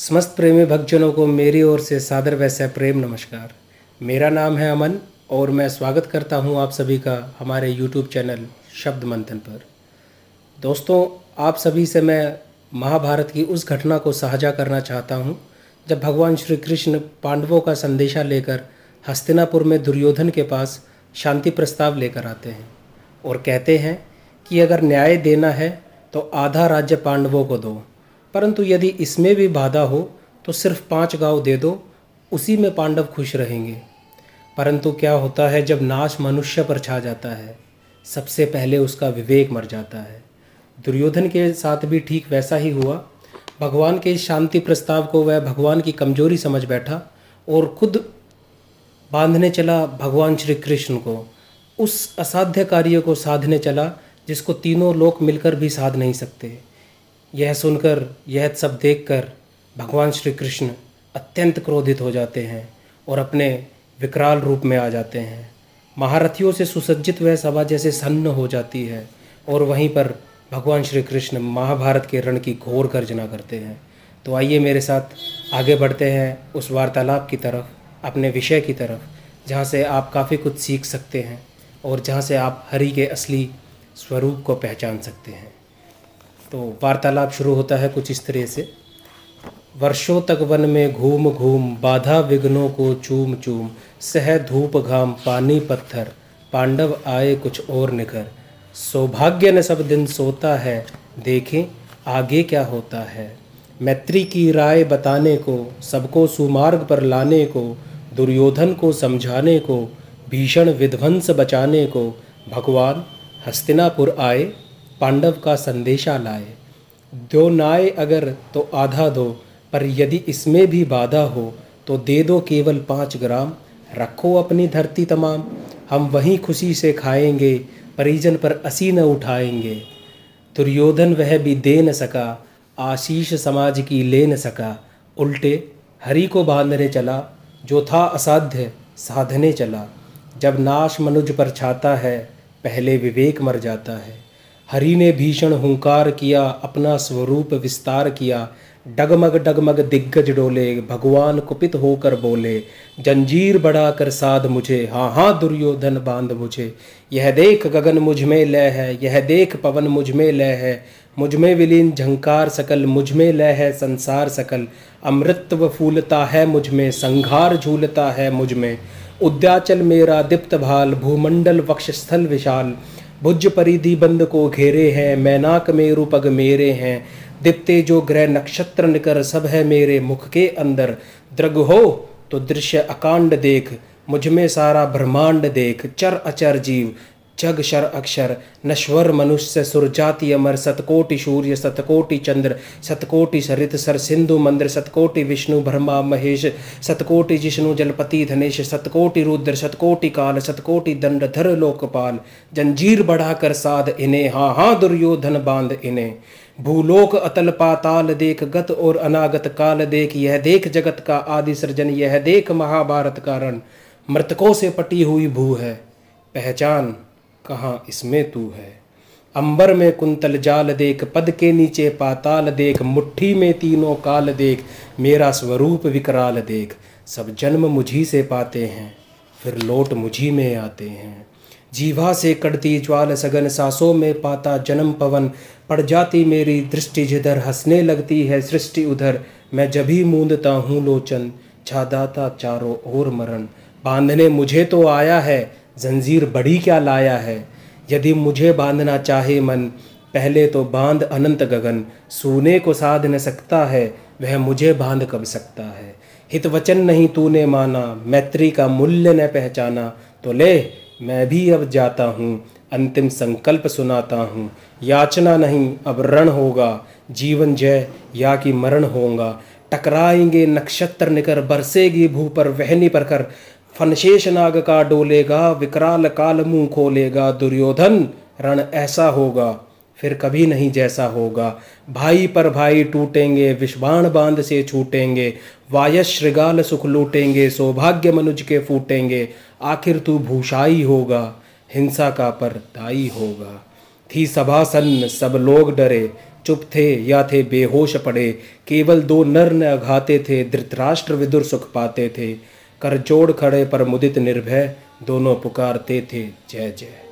समस्त प्रेमी भक्तजनों को मेरी ओर से सादर वैसा प्रेम नमस्कार। मेरा नाम है अमन और मैं स्वागत करता हूं आप सभी का हमारे YouTube चैनल शब्द मंथन पर। दोस्तों, आप सभी से मैं महाभारत की उस घटना को साझा करना चाहता हूं जब भगवान श्री कृष्ण पांडवों का संदेशा लेकर हस्तिनापुर में दुर्योधन के पास शांति प्रस्ताव लेकर आते हैं और कहते हैं कि अगर न्याय देना है तो आधा राज्य पांडवों को दो, परंतु यदि इसमें भी बाधा हो तो सिर्फ 5 गांव दे दो, उसी में पांडव खुश रहेंगे। परंतु क्या होता है, जब नाश मनुष्य पर छा जाता है सबसे पहले उसका विवेक मर जाता है। दुर्योधन के साथ भी ठीक वैसा ही हुआ। भगवान के शांति प्रस्ताव को वह भगवान की कमजोरी समझ बैठा और खुद बांधने चला भगवान श्री कृष्ण को, उस असाध्य कार्य को साधने चला जिसको तीनों लोक मिलकर भी साध नहीं सकते। यह सुनकर, यह सब देखकर भगवान श्री कृष्ण अत्यंत क्रोधित हो जाते हैं और अपने विकराल रूप में आ जाते हैं। महारथियों से सुसज्जित वह सभा जैसे सन्न हो जाती है और वहीं पर भगवान श्री कृष्ण महाभारत के रण की घोर गर्जना करते हैं। तो आइए मेरे साथ आगे बढ़ते हैं उस वार्तालाप की तरफ, अपने विषय की तरफ, जहाँ से आप काफ़ी कुछ सीख सकते हैं और जहाँ से आप हरि के असली स्वरूप को पहचान सकते हैं। तो वार्तालाप शुरू होता है कुछ इस तरह से। वर्षों तक वन में घूम घूम बाधा विघ्नों को चूम चूम, सह धूप घाम पानी पत्थर, पांडव आए कुछ और निखर। सौभाग्य न सब दिन सोता है, देखें आगे क्या होता है। मैत्री की राय बताने को, सबको सुमार्ग पर लाने को, दुर्योधन को समझाने को, भीषण विध्वंस बचाने को, भगवान हस्तिनापुर आए पांडव का संदेशा लाए। दो नाय अगर तो आधा दो, पर यदि इसमें भी बाधा हो तो दे दो केवल 5 ग्राम। रखो अपनी धरती तमाम, हम वहीं खुशी से खाएंगे, परिजन पर असी न उठाएंगे। दुर्योधन वह भी दे न सका, आशीष समाज की ले न सका, उल्टे हरि को बांधने चला, जो था असाध्य साधने चला। जब नाश मनुज पर छाता है पहले विवेक मर जाता है। हरि ने भीषण हुंकार किया, अपना स्वरूप विस्तार किया। डगमग डगमग दिग्गज डोले, भगवान कुपित होकर बोले, जंजीर बढ़ाकर साध मुझे, हाँ हाँ दुर्योधन बांध मुझे। यह देख गगन मुझ में लय है, यह देख पवन मुझ में लय है, मुझ में विलीन झंकार सकल, मुझ में लय है संसार सकल। अमृतत्व फूलता है मुझ में, संघार झूलता है मुझ में। उद्याचल मेरा दीप्त भाल, भूमंडल वक्षस्थल विशाल। भुज परिधि बंद को घेरे हैं, मैनाक मेरु पग मेरे हैं। दिप्ते जो ग्रह नक्षत्र निकर, सब है मेरे मुख के अंदर। दृग हो तो दृश्य अकांड देख, मुझ में सारा ब्रह्मांड देख। चर अचर जीव जग शर अक्षर, नश्वर मनुष्य सुरजाति अमर। सतकोटि सूर्य सतकोटि चंद्र, सतकोटि सरित सर सिंधु मंद्र, सतकोटि विष्णु ब्रह्मा महेश, सतकोटि जिष्णु जलपति धनेश, सतकोटि रुद्र सतकोटि काल, सतकोटि दंडधर लोकपाल। जंजीर बढ़ाकर साध इन्हें, हाँ हाँ दुर्योधन बांध इन्हें। भूलोक अतल पाताल देख, गत और अनागत काल देख। यह देख जगत का आदि सृजन, यह देख महाभारत का रण। मृतकों से पटी हुई भू है, पहचान कहाँ इसमें तू है। अंबर में कुंतल जाल देख, पद के नीचे पाताल देख। मुट्ठी में तीनों काल देख, मेरा स्वरूप विकराल देख। सब जन्म मुझी से पाते हैं, फिर लौट मुझी में आते हैं। जीवा से कड़ती ज्वाल सघन, सांसों में पाता जन्म पवन। पड़ जाती मेरी दृष्टि जिधर, हंसने लगती है सृष्टि उधर। मैं जब ही मूंदता हूँ लोचन, छादाता चारों ओर मरण। बांधने मुझे तो आया है, जंजीर बड़ी क्या लाया है। यदि मुझे बांधना चाहे मन, पहले तो बांध अनंत गगन। सोने को साध न सकता है, वह मुझे बांध कब सकता है। हित वचन नहीं तूने माना, मैत्री का मूल्य न पहचाना। तो ले मैं भी अब जाता हूँ, अंतिम संकल्प सुनाता हूँ। याचना नहीं अब रण होगा, जीवन जय या कि मरण होगा। टकराएंगे नक्षत्र निकर, बरसेगी भू पर वहनी पर कर। फन शेषनाग का डोलेगा, विकराल काल मुँह खोलेगा। दुर्योधन रण ऐसा होगा, फिर कभी नहीं जैसा होगा। भाई पर भाई टूटेंगे, विषबाण बांध से छूटेंगे। वायस श्रृगाल सुख लूटेंगे, सौभाग्य मनुज के फूटेंगे। आखिर तू भूषाई होगा, हिंसा का परदाई होगा। थी सभा सन्न सब लोग डरे, चुप थे या थे बेहोश पड़े, केवल दो नर न अघाते थे, धृतराष्ट्र विदुर सुख पाते थे। करजोड़ खड़े पर मुदित निर्भय, दोनों पुकारते थे जय जय।